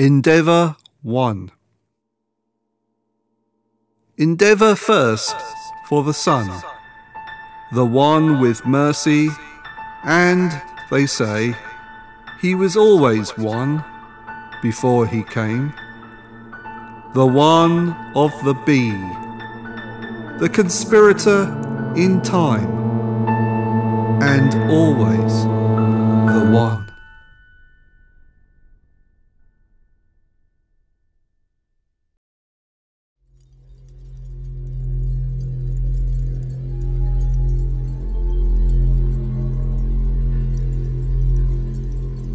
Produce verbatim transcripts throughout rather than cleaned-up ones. Endeavour one. Endeavour first for the Son, the One with mercy, and, they say, He was always one before He came. The One of the Bee, the conspirator in time, and always the One.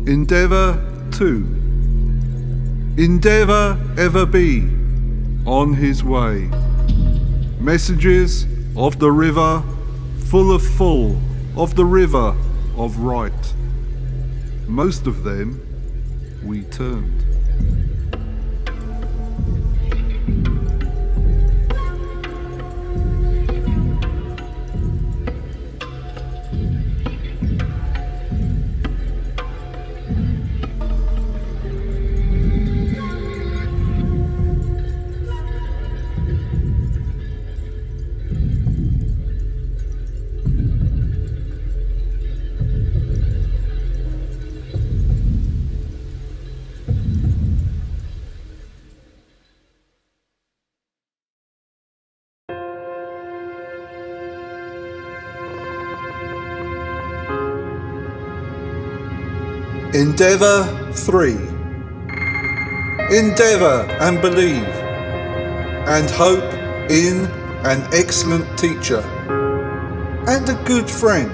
Endeavour two. Endeavour ever be on his way. Messages of the river, full of full of the river of right. Most of them we turned. Endeavour three. Endeavour and believe, and hope in an excellent teacher, and a good friend.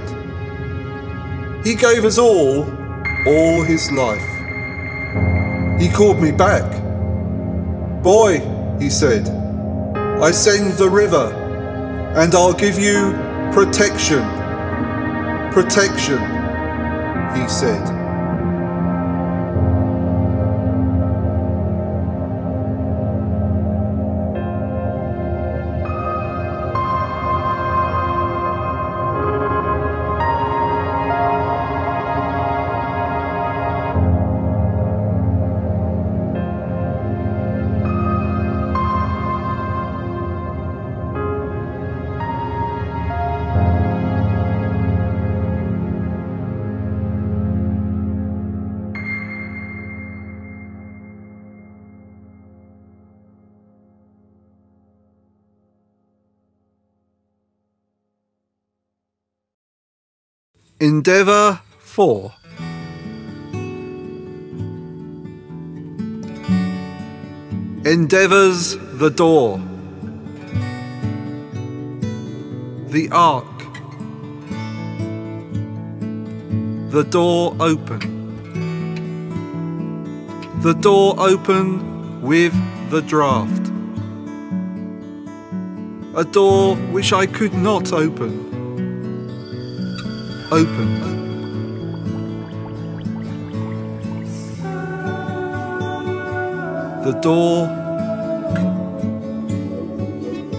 He gave us all, all his life. He called me back. Boy, he said, I send the river, and I'll give you protection. Protection, he said. Endeavour four. Endeavour's the door, the ark, the door open, the door open with the draught, a door which I could not open. Open. The door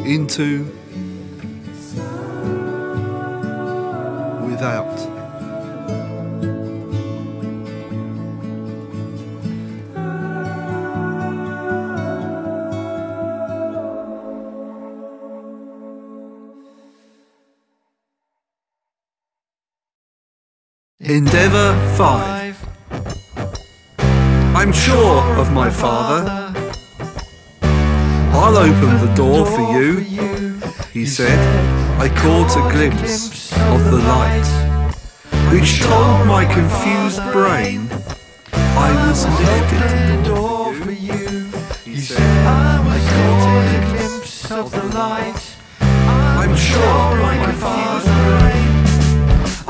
into without. Endeavour five. I'm sure of my Father. I'll open the door for you, he said. I caught a glimpse of the light, which told my confused brain I was lifted. Door for you, he said. I caught a glimpse of the light. I'm sure of my Father.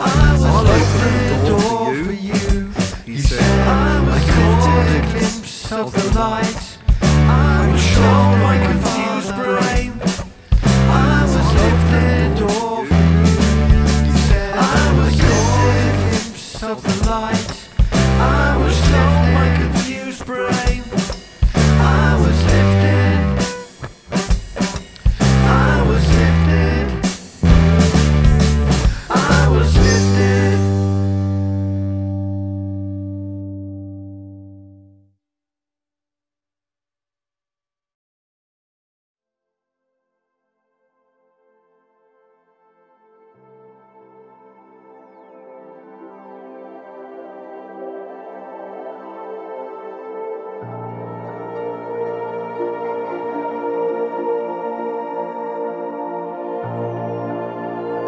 I'll open the door for you, he said. I caught a glimpse of the light. I'm sure my confused brain. I was lifted the door for you, he said. I was caught a glimpse of the light. I was lifted my confused brain. I was lifted. I was lifted. I was lifted.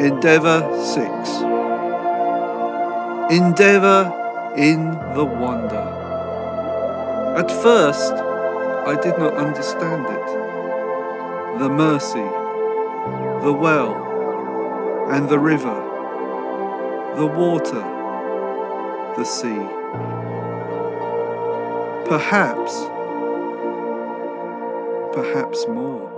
Endeavour six. Endeavour in the wonder. At first, I did not understand it. The mercy, the well, and the river, the water, the sea. Perhaps, perhaps more.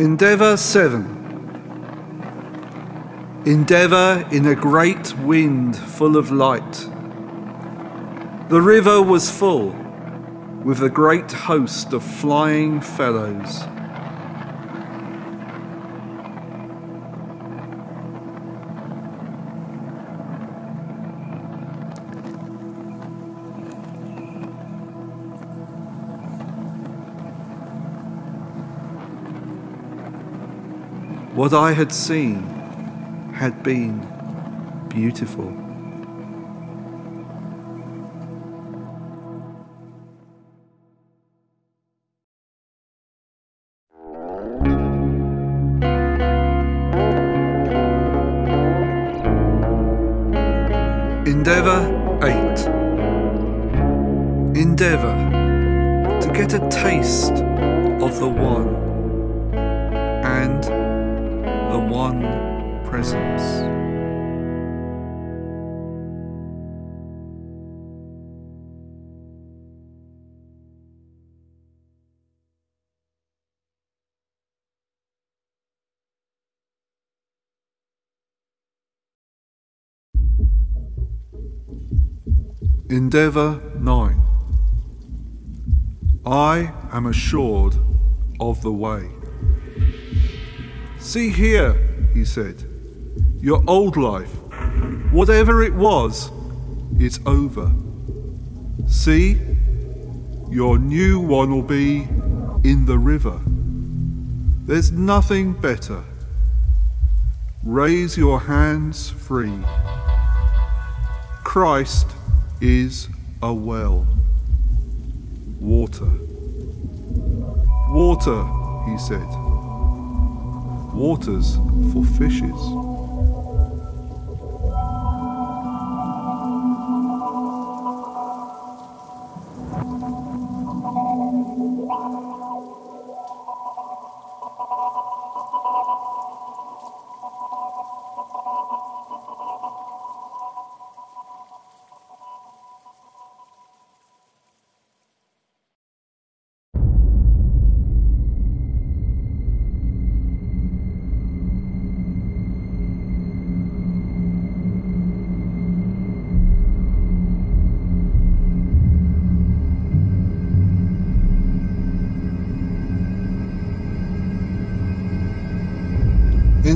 Endeavour seven. Endeavour in a great wind full of light. The river was full with a great host of flying fellows. What I had seen had been beautiful. Endeavour eight. Endeavour to get a taste of the one and the one presence. Endeavour nine. I am assured of the way. "See here," he said, "your old life, whatever it was, it's over. See, your new one will be in the river. There's nothing better. Raise your hands free. Christ is a well. Water. Water," he said. "Waters for fishes."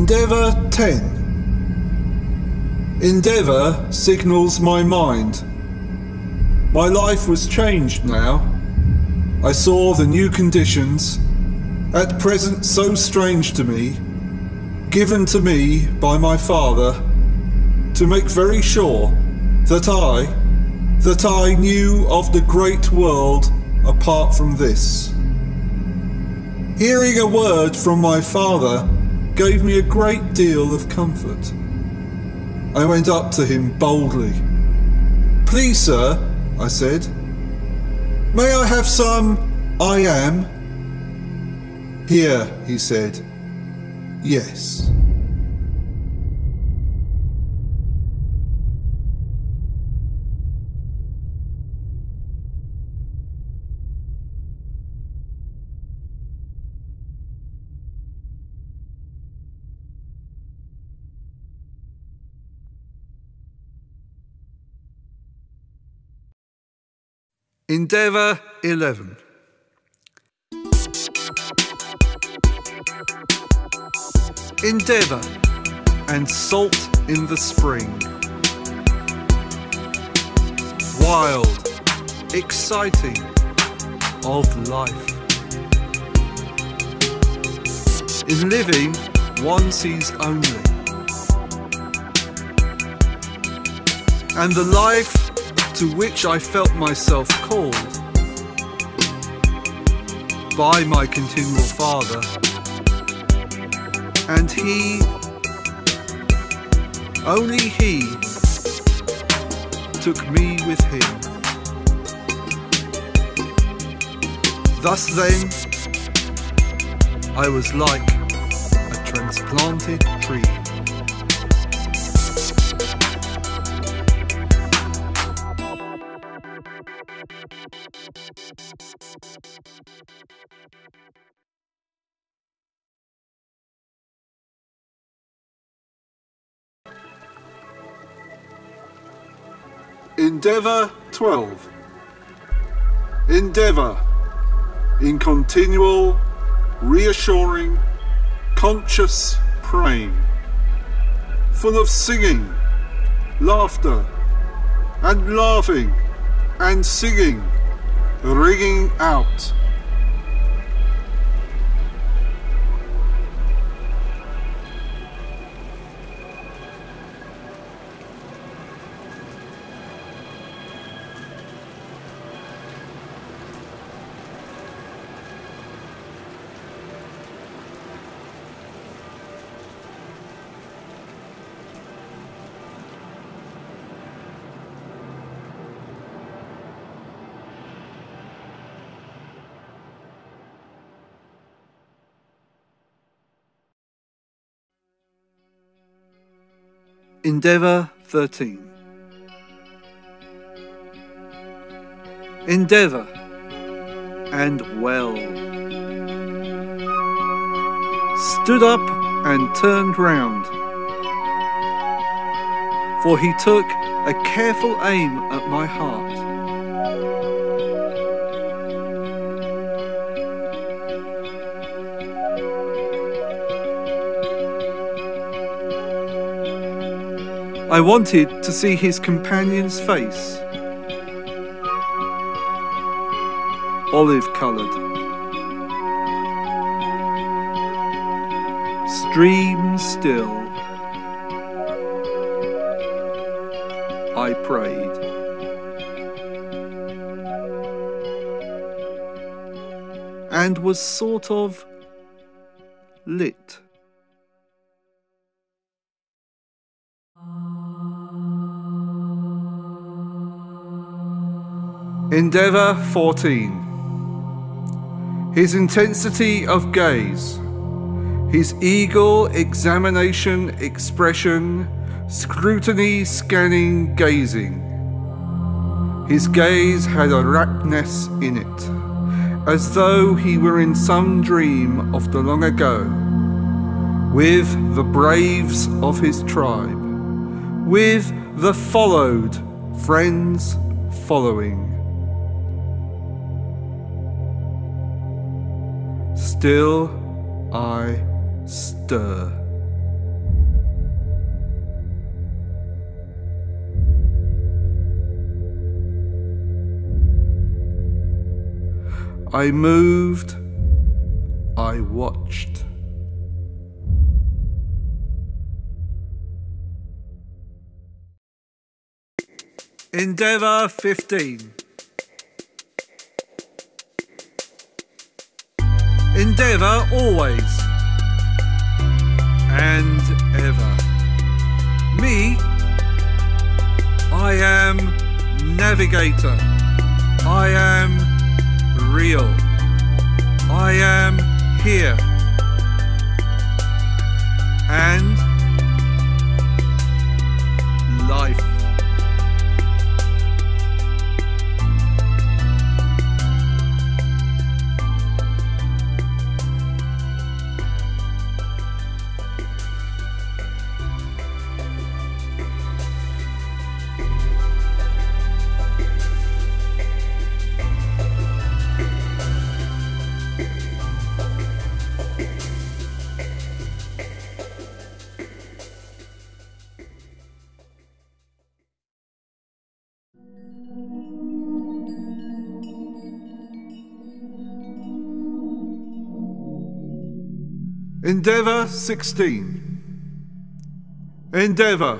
Endeavour ten. Endeavour signals my mind. My life was changed now. I saw the new conditions, at present so strange to me, given to me by my father, to make very sure that I, that I knew of the great world apart from this. Hearing a word from my father gave me a great deal of comfort. I went up to him boldly. "Please, sir," I said, "may I have some I am?" "Here," he said. "Yes." Endeavour eleven. Endeavour and salt in the spring. Wild, exciting, of life. In living, one sees only. And the life to which I felt myself called by my continual Father, and He, only He, took me with Him. Thus then, I was like a transplanted tree. Endeavour twelve. Endeavour, in continual, reassuring, conscious praying, full of singing, laughter, and laughing, and singing, ringing out. Endeavour thirteen. Endeavour and well. Stood up and turned round, for he took a careful aim at my heart. I wanted to see his companion's face, olive-coloured. Stream still, I prayed. And was sort of lit. Endeavour fourteen. His intensity of gaze, his eagle examination, expression, scrutiny, scanning, gazing. His gaze had a raptness in it, as though he were in some dream of the long ago, with the braves of his tribe, with the followed, friends following. Still I stir. I moved, I watched. Endeavour fifteen. Endeavour always and ever. Me, I am navigator. I am real. I am here. And life. Endeavour sixteen. Endeavour.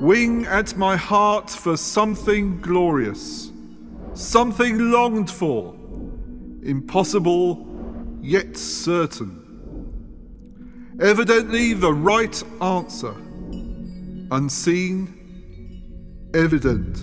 Wing at my heart for something glorious, something longed for, impossible yet certain. Evidently the right answer, unseen, evident.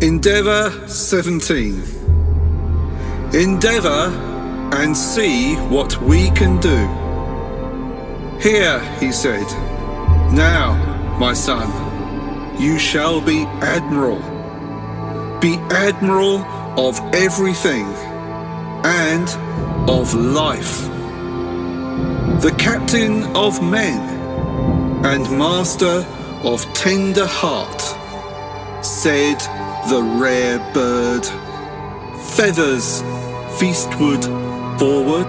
Endeavour seventeen. Endeavour and see what we can do. Here, he said, now, my son, you shall be admiral. Be admiral of everything and of life. The captain of men and master of tender heart, said the rare bird, feathers feastward forward.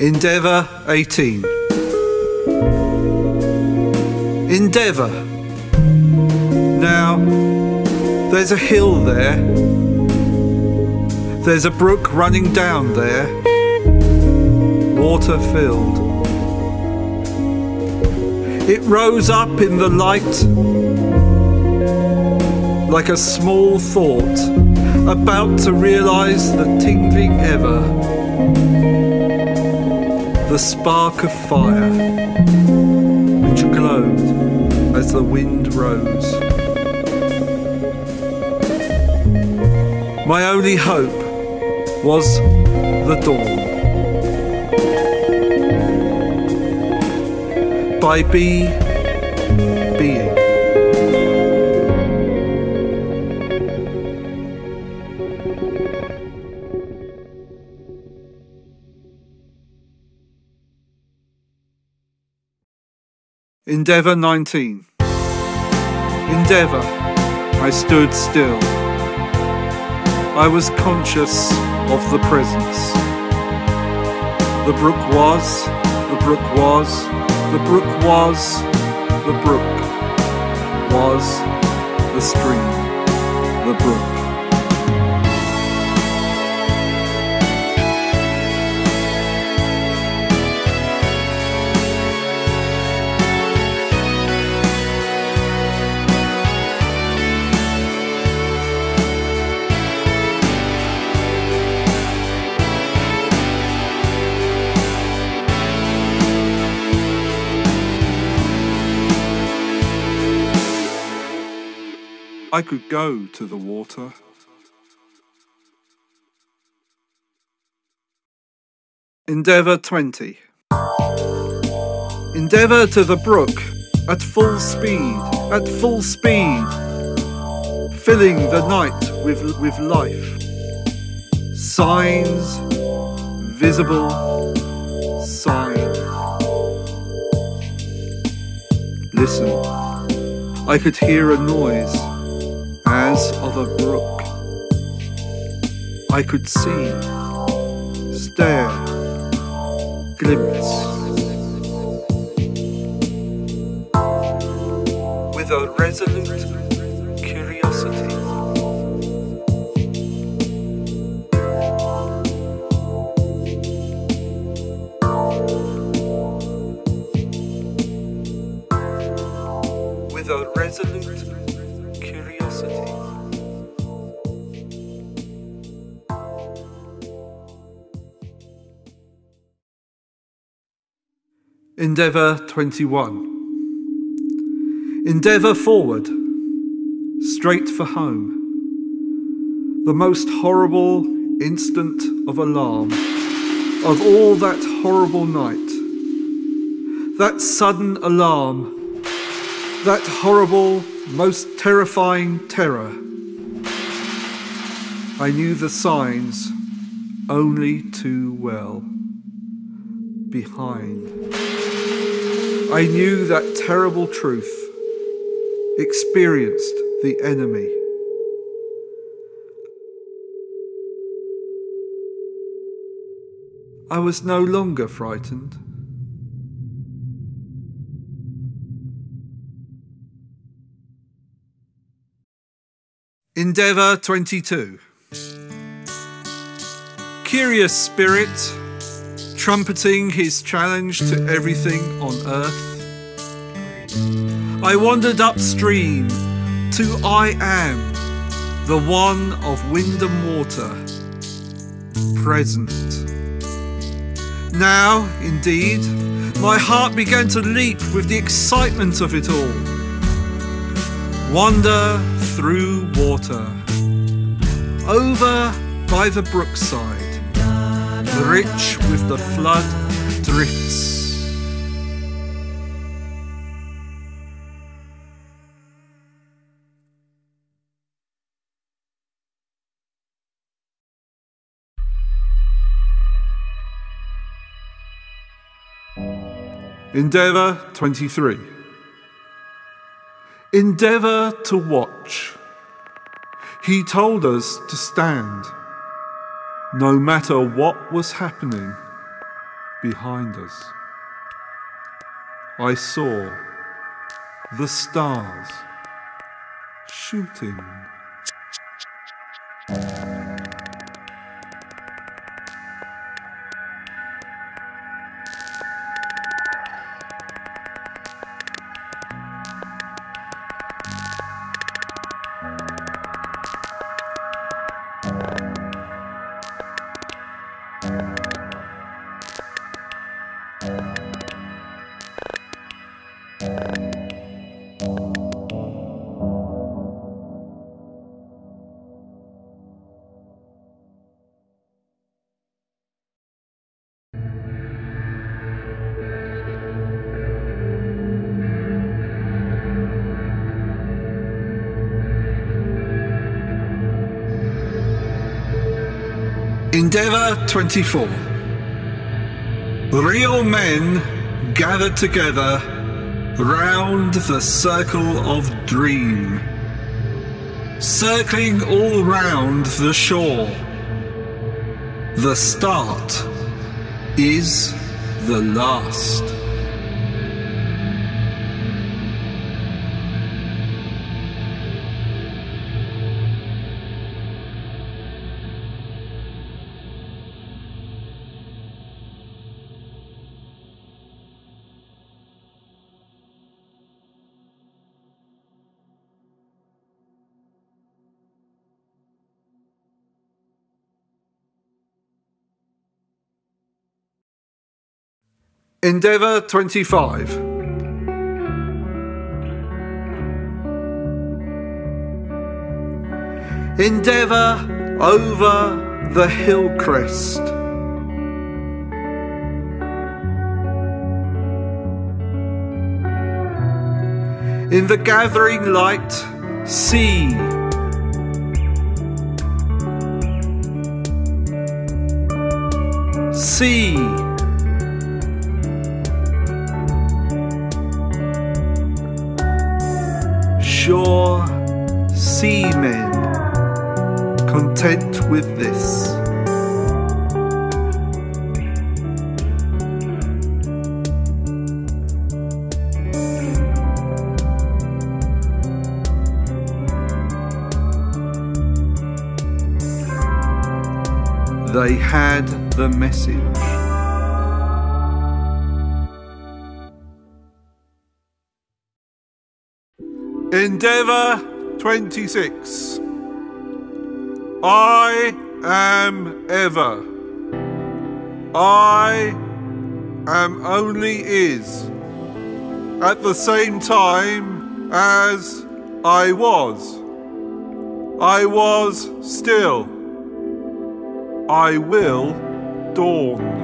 Endeavour eighteen. Endeavour. Now, there's a hill there. There's a brook running down there, water filled. It rose up in the light like a small thought, about to realize the tingling ever, the spark of fire, which glowed as the wind rose. My only hope was the dawn. By B, being. Endeavour nineteen. Endeavour, I stood still. I was conscious of the presence. The brook was, the brook was, the brook was, the brook was, the stream, the brook. I could go to the water. Endeavour twenty. Endeavour to the brook, at full speed, at full speed, filling the night with, with life. Signs, visible signs. Listen, I could hear a noise, as of a brook. I could see, stare, glimpse. With a resolute curiosity. With a resolute Endeavour twenty-one. Endeavour forward, straight for home. The most horrible instant of alarm of all that horrible night. That sudden alarm, that horrible, most terrifying terror. I knew the signs only too well. Behind. I knew that terrible truth. Experienced the enemy. I was no longer frightened. Endeavour twenty-two. Curious spirit, trumpeting his challenge to everything on earth, I wandered upstream to I Am, the One of Wind and Water, present. Now, indeed, my heart began to leap with the excitement of it all. Wander through water, over by the brookside, rich with the flood drifts. Endeavour twenty-three. Endeavour to watch. He told us to stand, no matter what was happening behind us. I saw the stars shooting. Endeavour twenty-four. Real men gathered together round the circle of dream, circling all round the shore. The start is the last. Endeavour twenty-five. Endeavour over the hill crest. In the gathering light, see. See. Sure, seamen, content with this. They had the message. Endeavour twenty-six. I am ever. I am only is, at the same time as I was. I was still. I will dawn.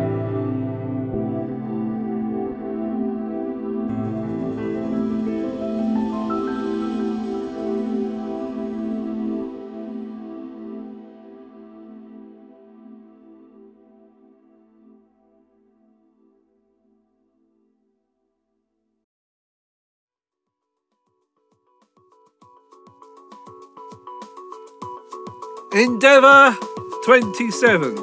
Endeavour twenty-seven.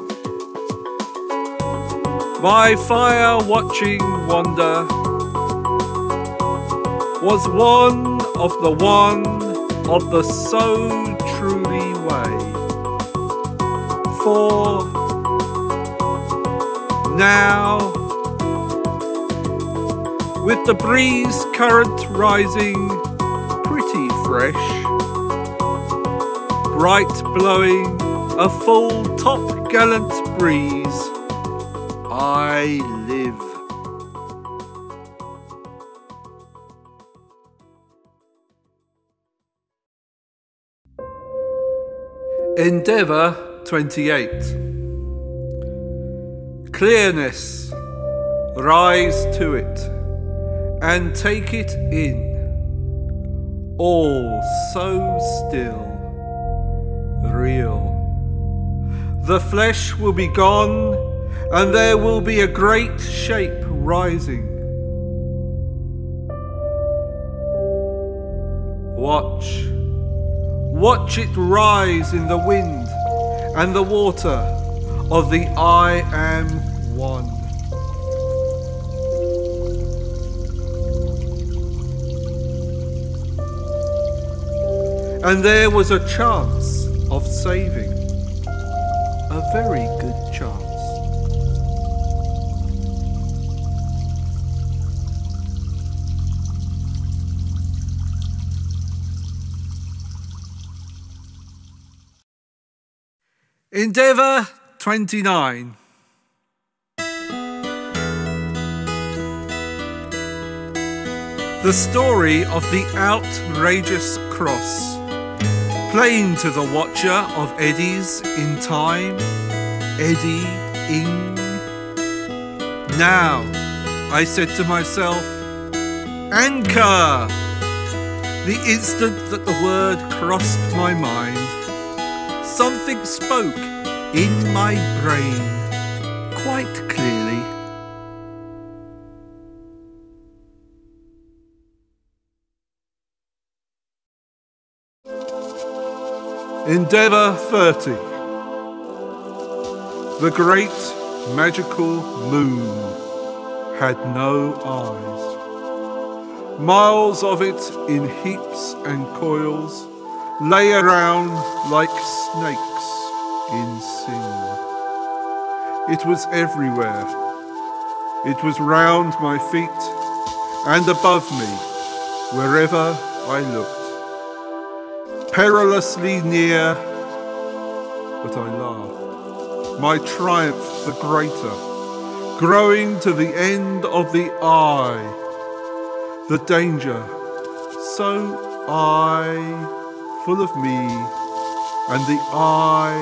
My fire watching wonder was one of the one of the so truly way. For now, with the breeze current rising pretty fresh, bright blowing a full top gallant breeze, I live. Endeavour twenty-eight. Clearness, rise to it and take it in, all so still. Real. The flesh will be gone, and there will be a great shape rising. Watch. Watch it rise in the wind and the water of the I Am One. And there was a chance of saving, a very good chance. Endeavour twenty-nine. The story of the outrageous cross, plain to the watcher of eddies in time, eddying. Now, I said to myself, anchor! The instant that the word crossed my mind, something spoke in my brain quite clearly. Endeavour thirty. The great magical moon had no eyes. Miles of it in heaps and coils lay around like snakes in sin. It was everywhere. It was round my feet and above me, wherever I looked. Perilously near, but I laughed. My triumph the greater, growing to the end of the eye. The danger, so I, full of me, and the I,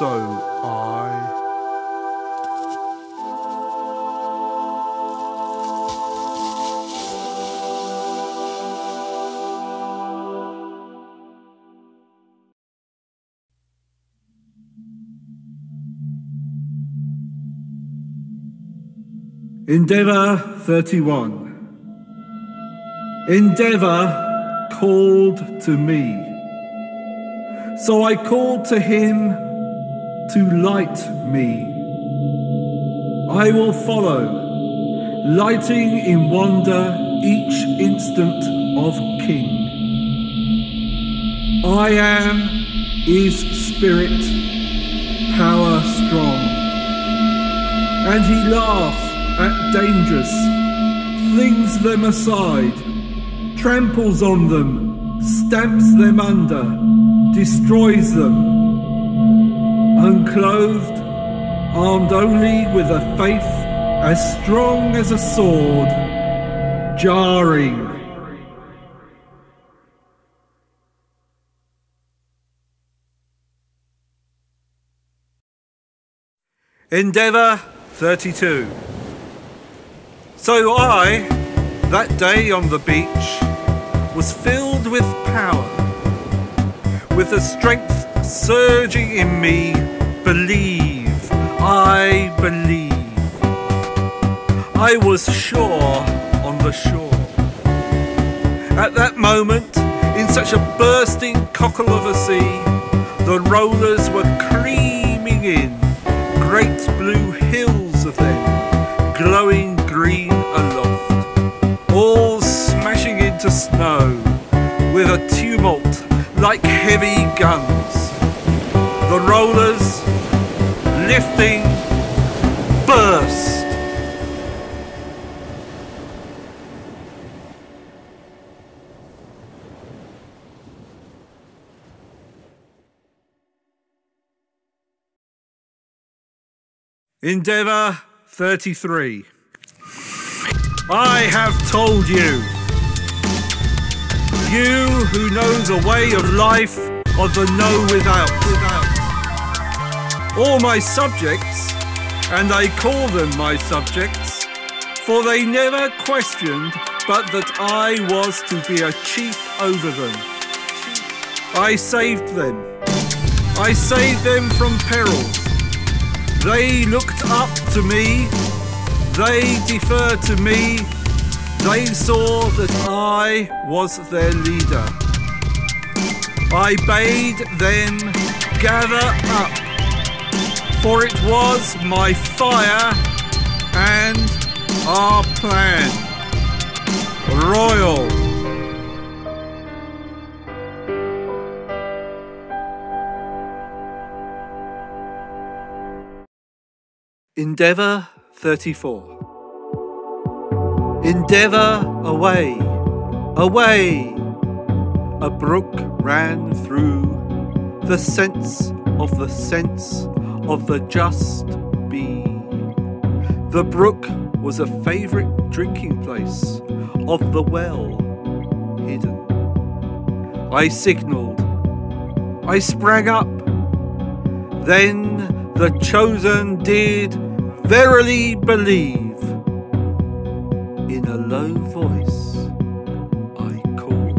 so I. Endeavour thirty-one. Endeavour called to me. So I called to him to light me. I will follow, lighting in wonder each instant of king. I am is spirit, power strong. And he laughed at dangers, flings them aside, tramples on them, stamps them under, destroys them. Unclothed, armed only with a faith as strong as a sword, jarring, Endeavour thirty-two. So I, that day on the beach, was filled with power, with a strength surging in me. Believe, I believe. I was sure on the shore. At that moment, in such a bursting cockle of a sea, the rollers were creaming in. Great blue hills of them, glowing green aloft, all smashing into snow with a tumult like heavy guns. The rollers, lifting, burst. Endeavour thirty-three. I have told you. You who know the way of life, of the know without, without. All my subjects, and I call them my subjects, for they never questioned but that I was to be a chief over them. I saved them. I saved them from perils. They looked up to me, they deferred to me, they saw that I was their leader. I bade them gather up, for it was my fire and our plan. Royal. Endeavour thirty-four. Endeavour away, away. A brook ran through the sense of the sense of the just bee. The brook was a favourite drinking place of the well hidden. I signalled. I sprang up. Then the chosen did verily believe. In a low voice I called.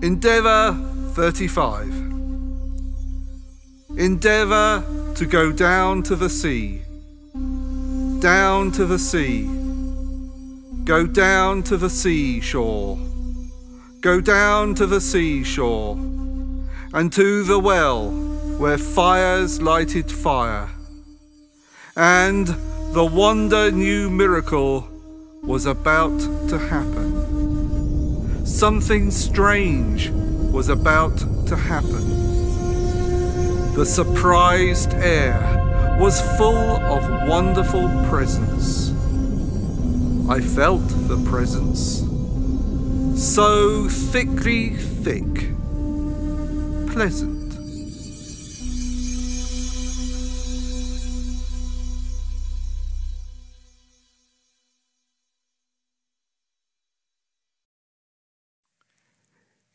Endeavour thirty-five. Endeavour to go down to the sea, down to the sea, go down to the seashore, go down to the seashore, and to the well where fires lighted fire. And the wonder new miracle was about to happen. Something strange was about to happen. The surprised air was full of wonderful presence. I felt the presence so thickly thick, pleasant.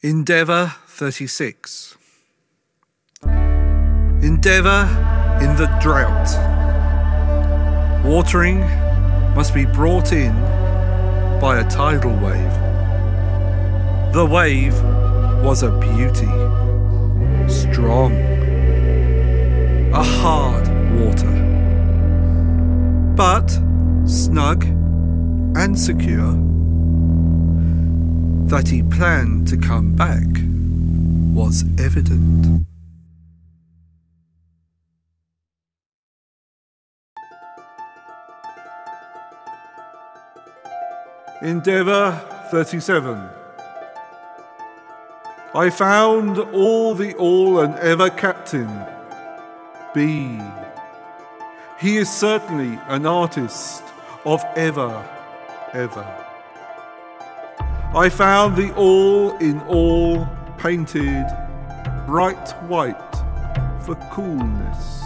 Endeavour thirty-six. Endeavour in the drought. Watering must be brought in by a tidal wave. The wave was a beauty, strong, a hard water, but snug and secure. That he planned to come back was evident. Endeavour thirty-seven. I found all the all and ever captain, B. He is certainly an artist of ever, ever. I found the all in all painted bright white for coolness,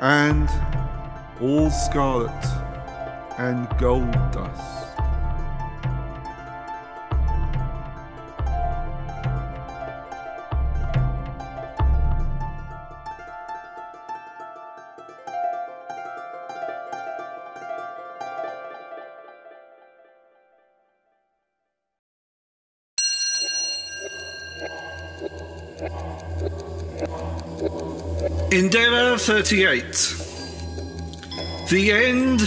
and all scarlet and gold dust. Endeavour thirty-eight. The end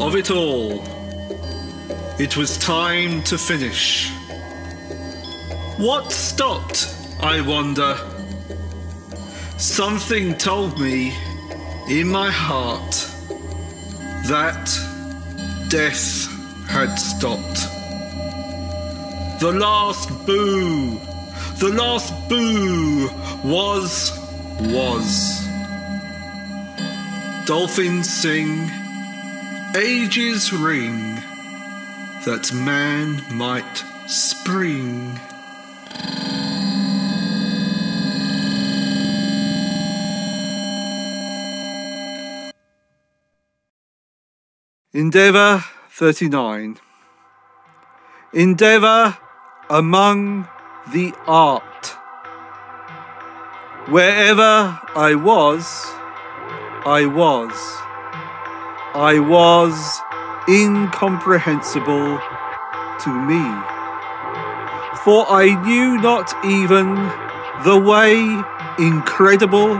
of it all. It was time to finish. What stopped, I wonder? Something told me in my heart that death had stopped. The last boo, the last boo was, was. Dolphins sing, ages ring, that man might spring. Endeavour thirty-nine. Endeavour among the art. Wherever I was, I was, I was incomprehensible to me, for I knew not even the way incredible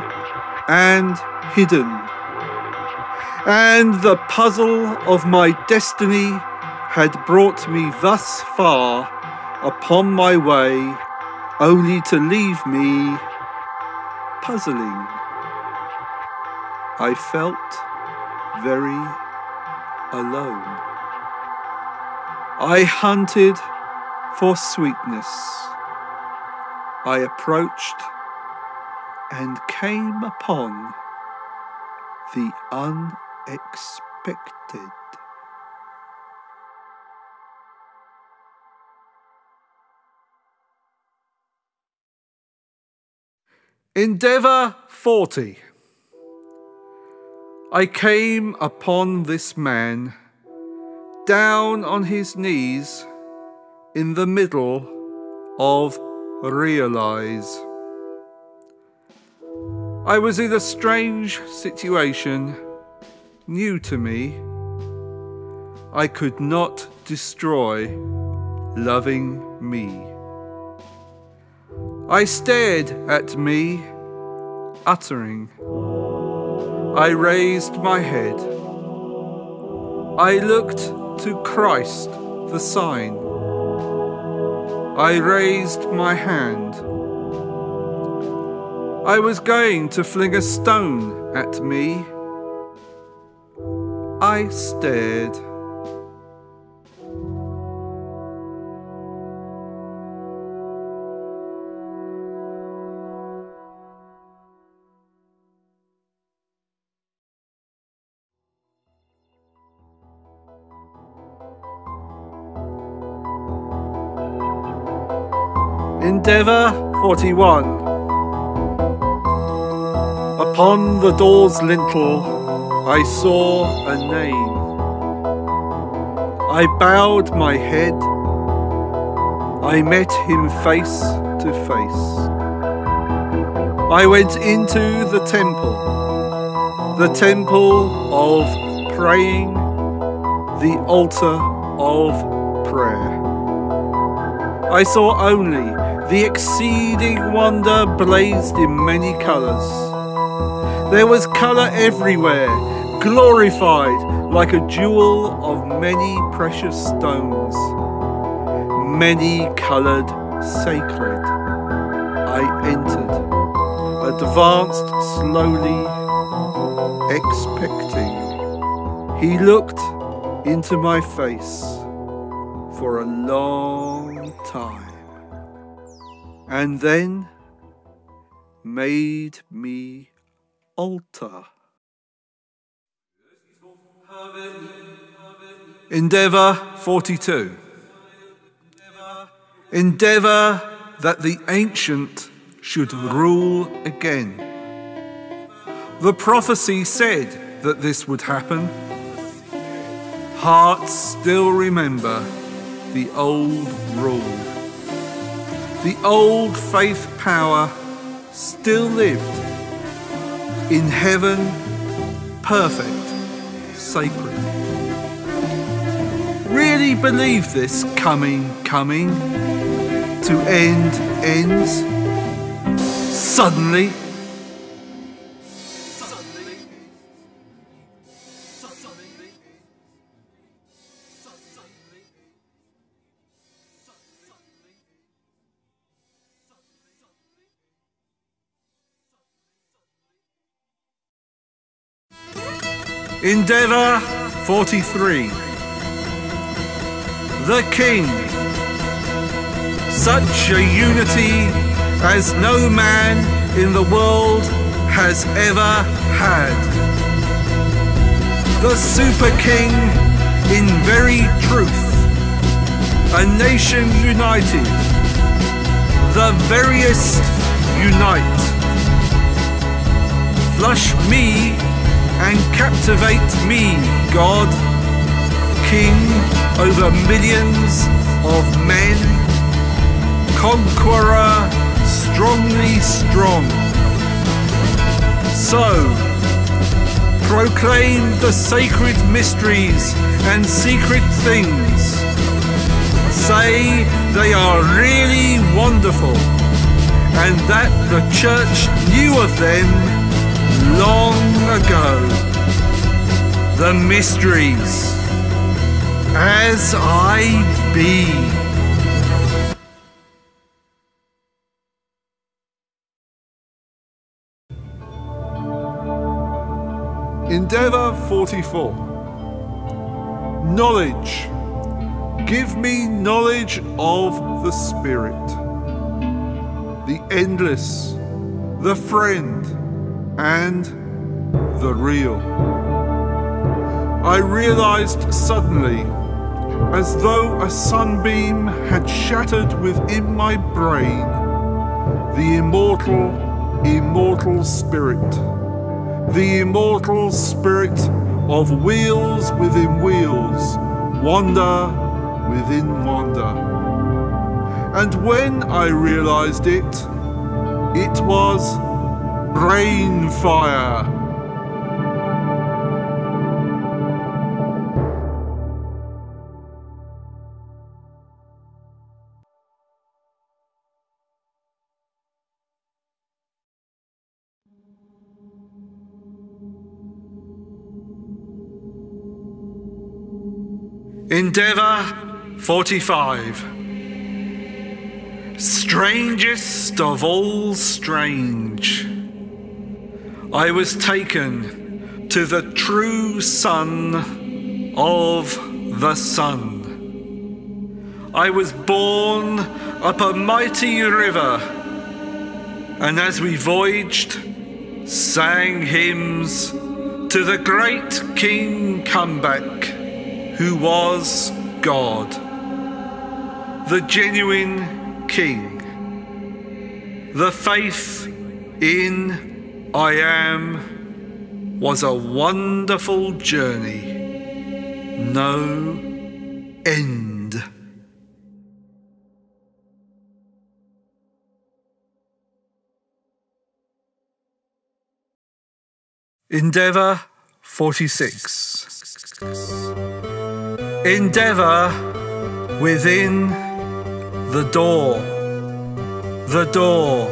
and hidden, and the puzzle of my destiny had brought me thus far upon my way, only to leave me puzzling. I felt very alone. I hunted for sweetness. I approached and came upon the unexpected. Endeavour forty. I came upon this man, down on his knees, in the middle of realise. I was in a strange situation, new to me. I could not destroy loving me. I stared at me, uttering. I raised my head. I looked to Christ, the sign. I raised my hand. I was going to fling a stone at me. I stared. Endeavour forty-one. Upon the door's lintel I saw a name. I bowed my head. I met him face to face. I went into the temple, the temple of praying, the altar of prayer. I saw only the exceeding wonder blazed in many colours. There was colour everywhere, glorified like a jewel of many precious stones, many coloured sacred. I entered, advanced slowly, expecting. He looked into my face for a long time, and then made me alter. Endeavour forty-two. Endeavour that the ancient should rule again. The prophecy said that this would happen. Hearts still remember the old rule. The old faith power still lived. In heaven, perfect, sacred. Really believe this coming, coming, to end, ends, suddenly. Suddenly. Endeavour forty-three. The King. Such a unity as no man in the world has ever had. The Super King in very truth. A nation united. The veriest unite. Flush me and captivate me, God. King over millions of men, conqueror strongly strong. So, proclaim the sacred mysteries and secret things. Say they are really wonderful, and that the church knew of them long ago. The mysteries. As I be. Endeavour forty-four. Knowledge. Give me knowledge of the Spirit. The endless, the friend, and the real. I realised suddenly, as though a sunbeam had shattered within my brain, the immortal, immortal spirit, the immortal spirit of wheels within wheels, wonder within wonder. And when I realized it, it was brain fire. Endeavour forty-five. Strangest of all strange. I was taken to the true Son of the Sun. I was borne up a mighty river, and as we voyaged, sang hymns to the great King Comeback, who was God, the genuine King. The faith in I am was a wonderful journey, no end. Endeavour forty-six. Endeavour within the door, the door,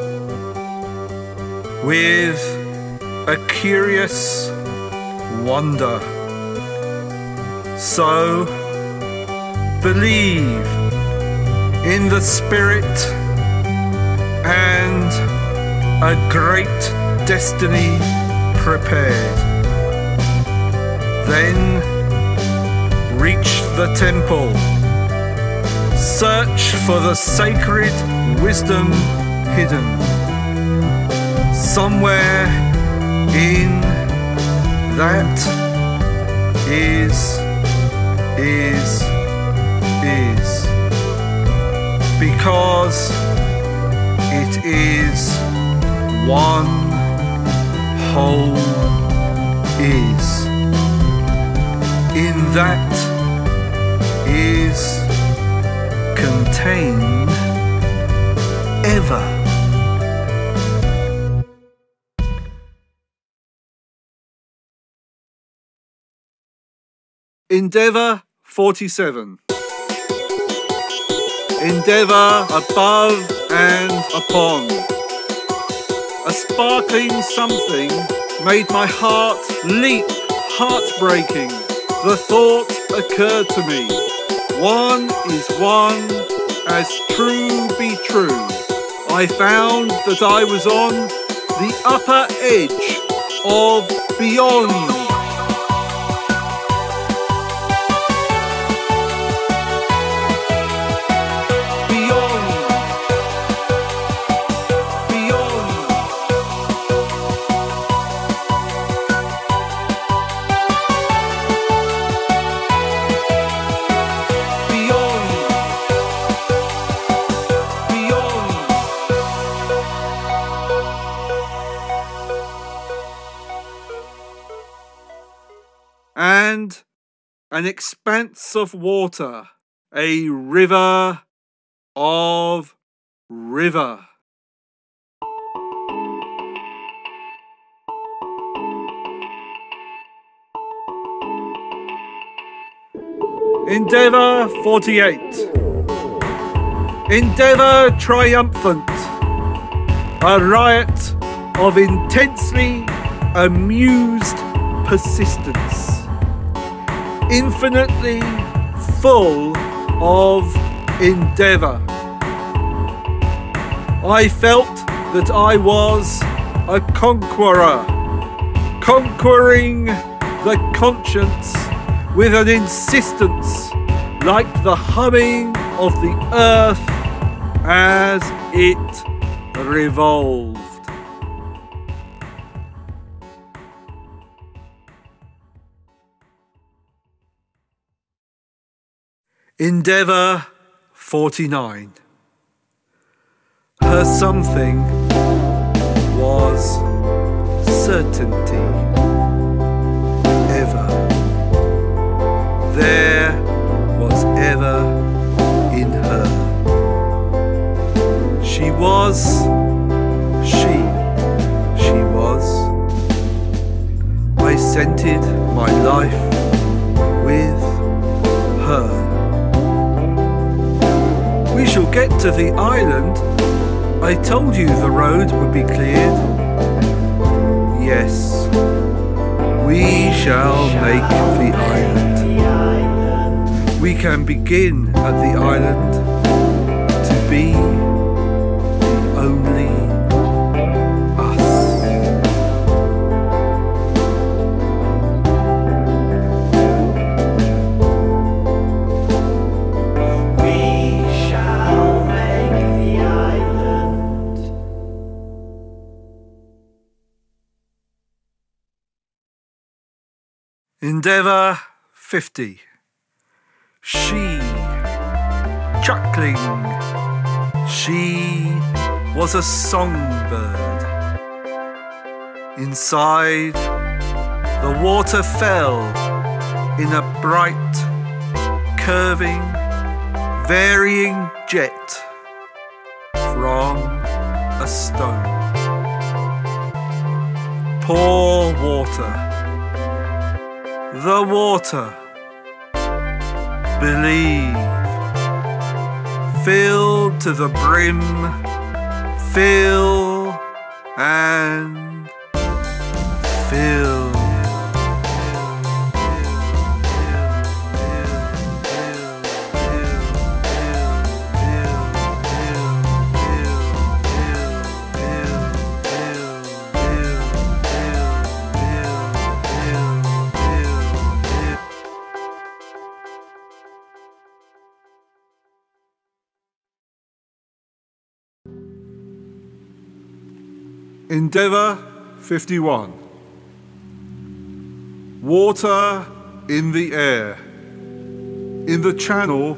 with a curious wonder. So, believe in the Spirit and a great destiny prepared. Then, reach the temple. Search for the sacred wisdom hidden. Somewhere in that is is, is, because it is one whole is. In that is contained ever. Endeavour forty-seven. Endeavour above and upon. A sparkling something made my heart leap, heartbreaking. The thought occurred to me, one is one, as true be true. I found that I was on the upper edge of beyond. And an expanse of water, a river of river. Endeavour forty-eight. Endeavour triumphant, a riot of intensely amused persistence. Infinitely full of endeavour. I felt that I was a conqueror, conquering the conscience with an insistence like the humming of the earth as it revolved. Endeavour forty-nine. Her something was certainty ever. There was ever in her. She was, she, she was. I scented my life with her. We shall get to the island. I told you the road would be cleared. Yes, we shall make the island. We can begin at the island to be only Endeavour fifty. She, chuckling, she was a songbird. Inside, the water fell in a bright, curving, varying jet from a stone. Poor water. The water, believe, fill to the brim, fill and fill. Endeavour fifty-one. Water in the air. in the channel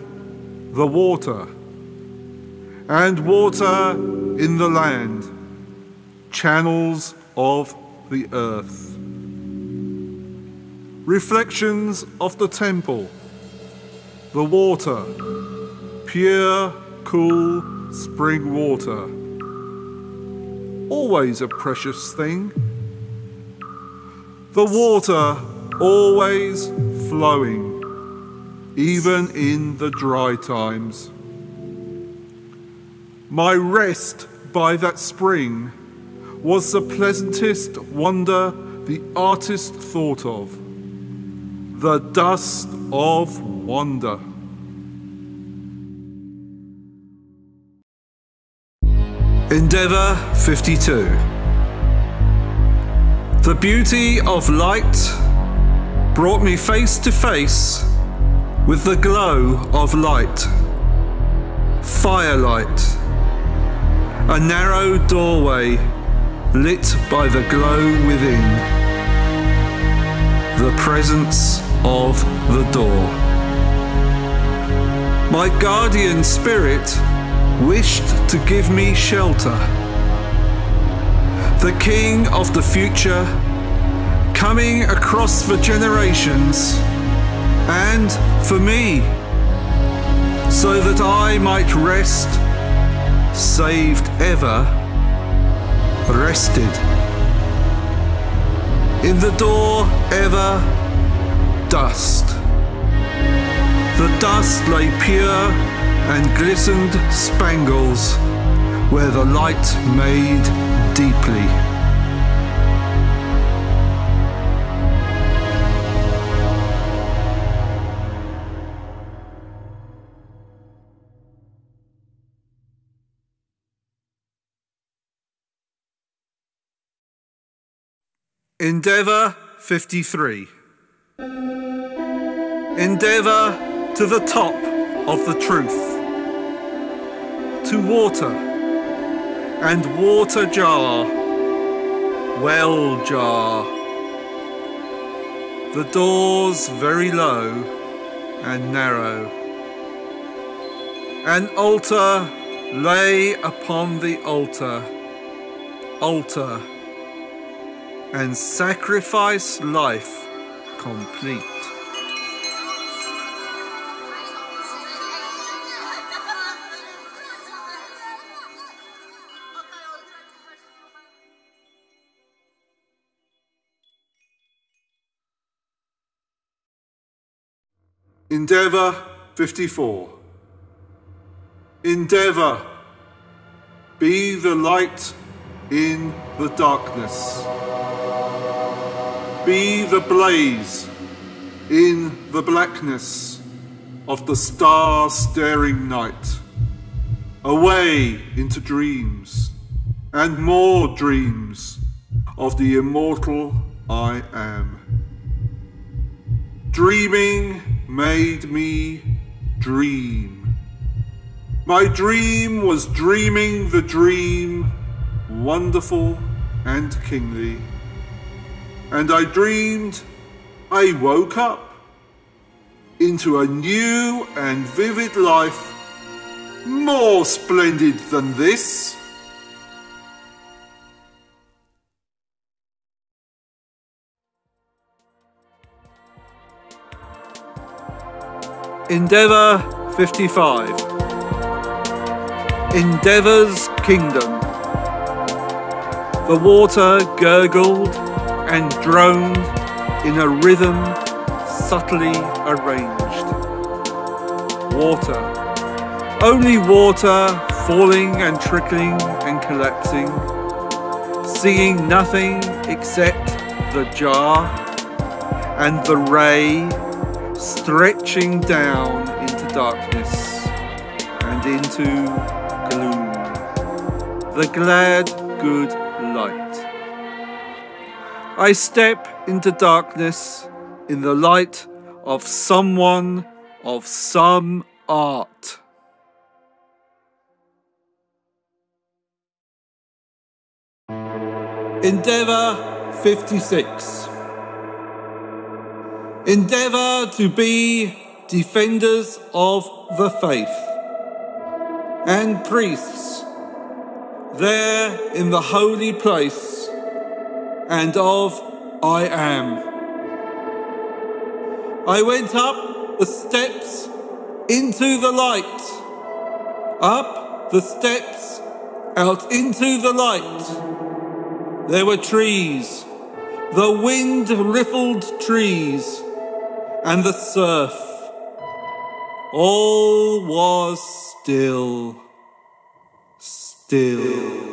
the water, and water in the land, channels of the earth. Reflections of the temple, the water, pure, cool spring water, always a precious thing. The water always flowing, even in the dry times. My rest by that spring was the pleasantest wonder the artist thought of, the dust of wonder. Endeavour fifty-two. The beauty of light brought me face to face with the glow of light, firelight, a narrow doorway lit by the glow within, the presence of the door. My guardian spirit wished to give me shelter. The king of the future, coming across the generations, and for me, so that I might rest, saved ever, rested. In the door ever, dust. The dust lay pure, and glistened spangles where the light made deeply. Endeavour fifty-three. Endeavour to the top of the truth, to water, and water jar, well jar. The doors very low and narrow. An altar lay upon the altar, altar, and sacrifice life complete. Endeavour fifty-four. Endeavour, be the light in the darkness. Be the blaze in the blackness of the star-staring night. Away into dreams, and more dreams of the immortal I am. Dreaming made me dream. My dream was dreaming the dream, wonderful and kingly. And I dreamed, I woke up into a new and vivid life, more splendid than this. Endeavour fifty-five. Endeavour's kingdom. The water gurgled and droned in a rhythm subtly arranged. Water, only water, falling and trickling and collapsing, seeing nothing except the jar and the ray stretching down into darkness and into gloom, the glad good light. I step into darkness in the light of someone, of some art. Endeavour fifty-six. Endeavour to be defenders of the faith, and priests there in the holy place, and of I am. I went up the steps into the light, up the steps out into the light. There were trees, the wind-riffled trees, and the surf. All was still, still.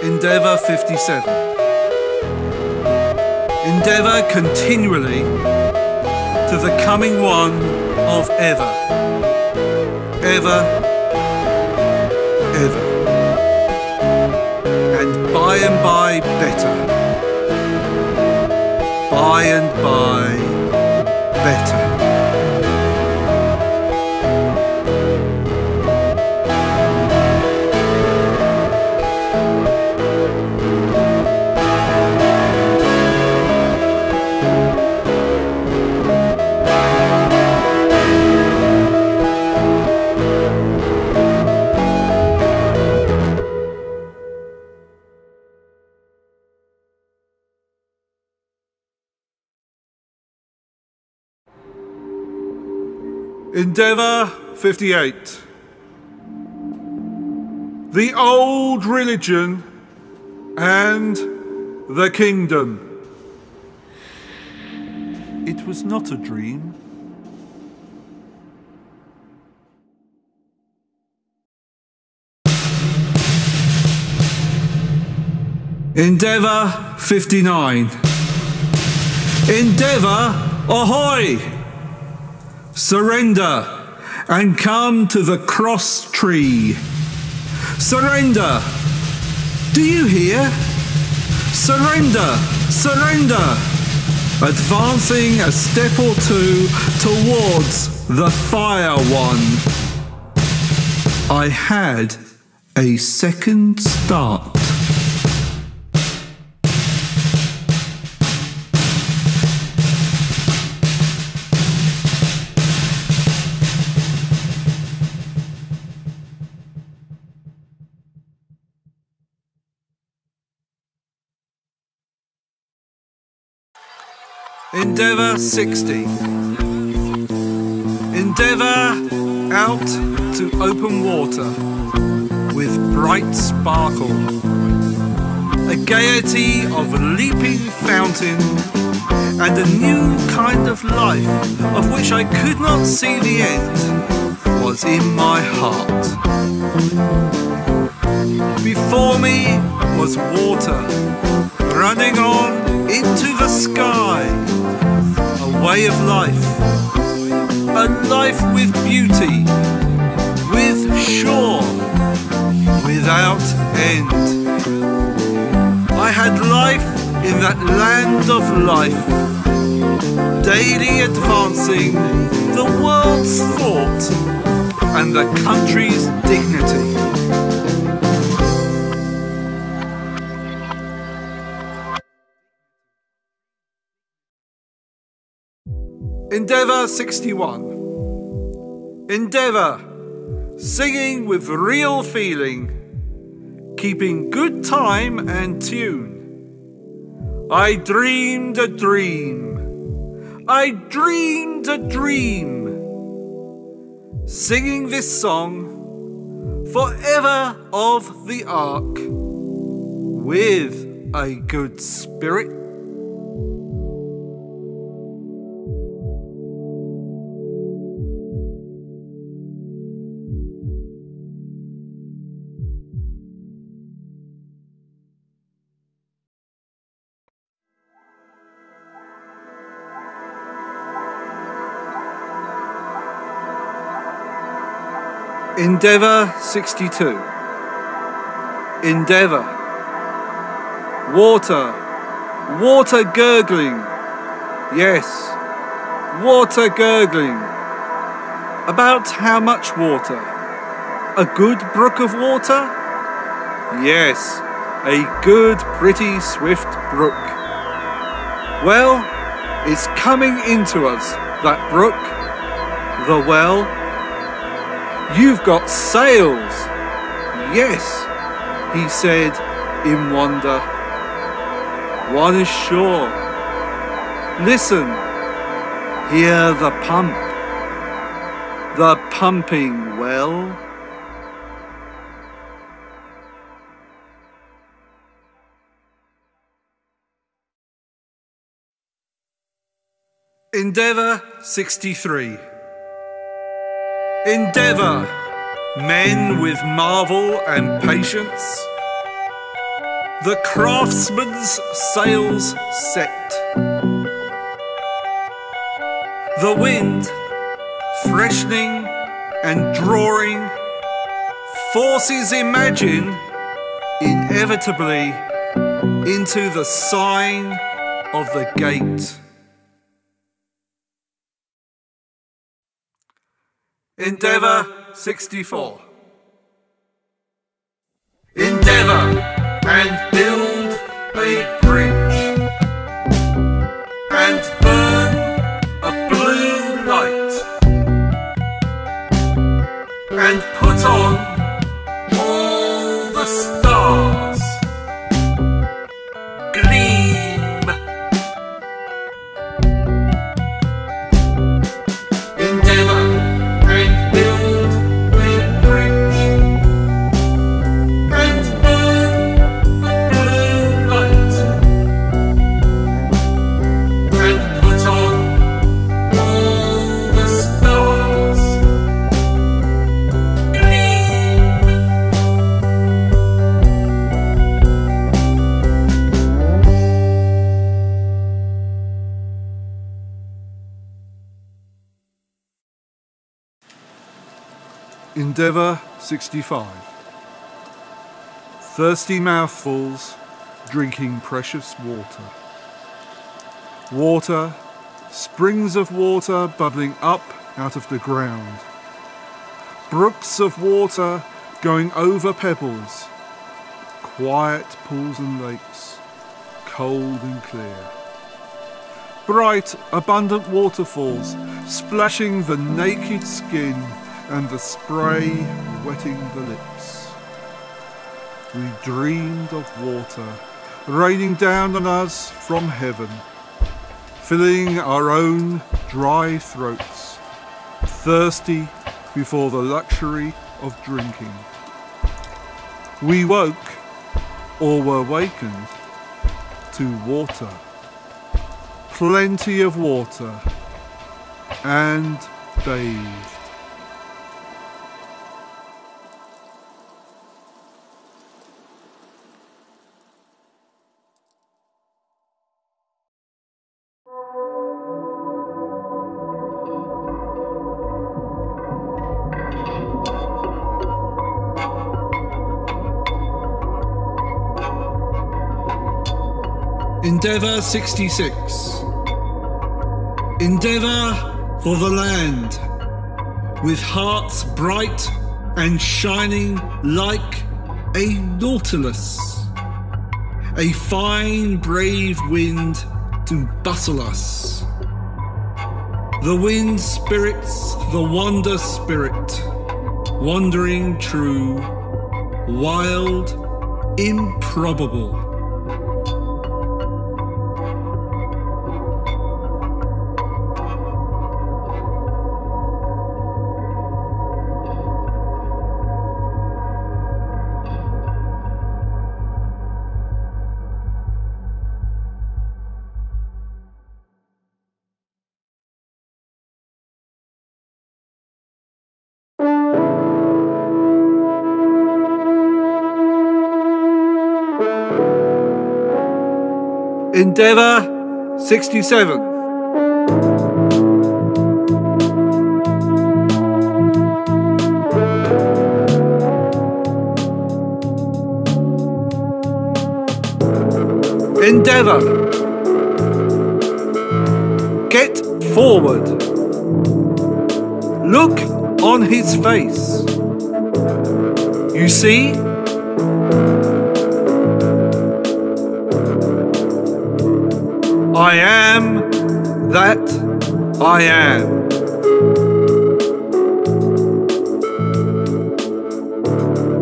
Endeavour fifty-seven. Endeavour continually to the coming one of ever, ever, ever, and by and by better, by and by better. Endeavour fifty-eight. The old religion and the kingdom. It was not a dream. Endeavour fifty-nine. Endeavour, ahoy! Surrender and come to the cross tree. Surrender. Do you hear? Surrender, surrender. Advancing a step or two towards the fire one. I had a second start. Endeavour sixty. Endeavour out to open water with bright sparkle, a gaiety of a leaping fountain and a new kind of life of which I could not see the end was in my heart. Before me was water running on into the sky, a way of life, a life with beauty, with shore, without end. I had life in that land of life, daily advancing the world's thought and the country's dignity. Endeavour sixty-one. Endeavour, singing with real feeling, keeping good time and tune. I dreamed a dream. I dreamed a dream. Singing this song, forever of the ark, with a good spirit. Endeavour sixty-two. Endeavour. Water. Water gurgling. Yes. Water gurgling. About how much water? A good brook of water? Yes, a good, pretty, swift brook. Well, it's coming into us, that brook, the well. You've got sails. Yes, he said in wonder. One is sure. Listen, hear the pump, the pumping well. Endeavour sixty-three. Endeavour, men with marvel and patience, the craftsman's sails set. The wind, freshening and drawing, forces imagine inevitably into the sign of the gate. Endeavour sixty-four. Endeavour and build a bridge and burn a blue light and put on all the stars gleam. Endeavour and build a bridge and burn a blue light and put on all the stars gleam. Endeavour sixty-five. Thirsty mouthfuls drinking precious water. Water, springs of water bubbling up out of the ground. Brooks of water going over pebbles. Quiet pools and lakes, cold and clear. Bright, abundant waterfalls splashing the naked skin and the spray wetting the lips. We dreamed of water raining down on us from heaven, filling our own dry throats, thirsty before the luxury of drinking. We woke, or were wakened, to water, plenty of water, and bathed. Endeavour sixty-six. Endeavour for the land, with hearts bright and shining like a nautilus, a fine brave wind to bustle us. The wind spirits, the wander spirit, wandering true, wild, improbable. Endeavour sixty-seven. Endeavour, get forward, look on his face. You see? I am that I am.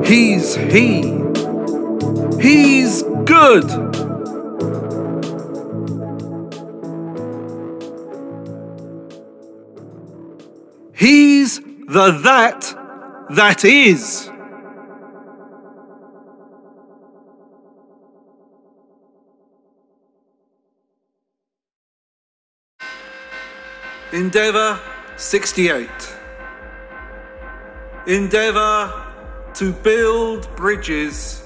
He's He. He's good. He's the that that is. Endeavour sixty-eight. Endeavour to build bridges,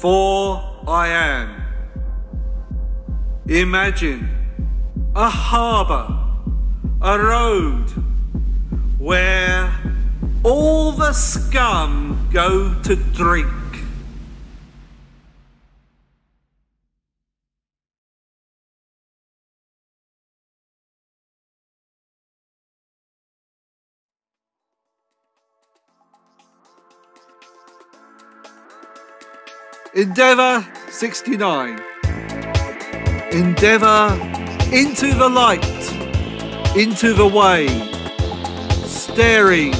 for I am. Imagine a harbour, a road, where all the scum go to drink. Endeavour sixty-nine. Endeavour into the light, into the way, staring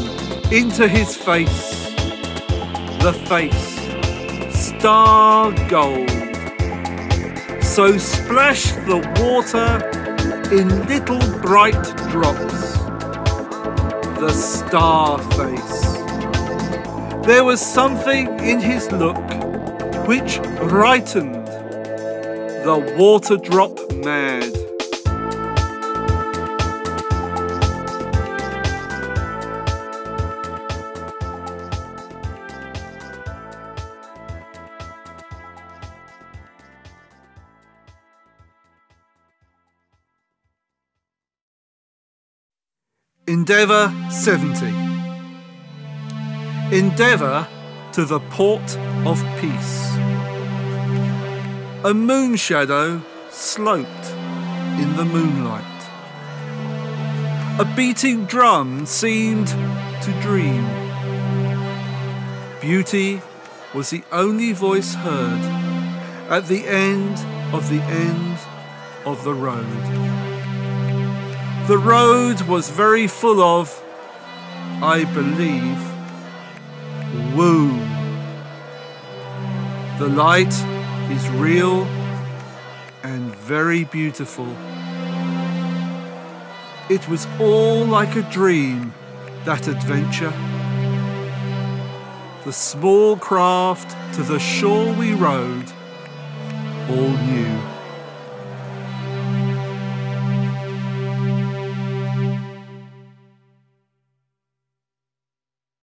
into his face, the face, star gold. So splash the water in little bright drops, the star face. There was something in his look which brightened the water drop mad. Endeavour seventy. Endeavour to the port of peace. A moon shadow sloped in the moonlight. A beating drum seemed to dream. Beauty was the only voice heard at the end of the end of the road. The road was very full of, I believe, woo. The light is real and very beautiful. It was all like a dream, that adventure. The small craft to the shore we rowed, all new.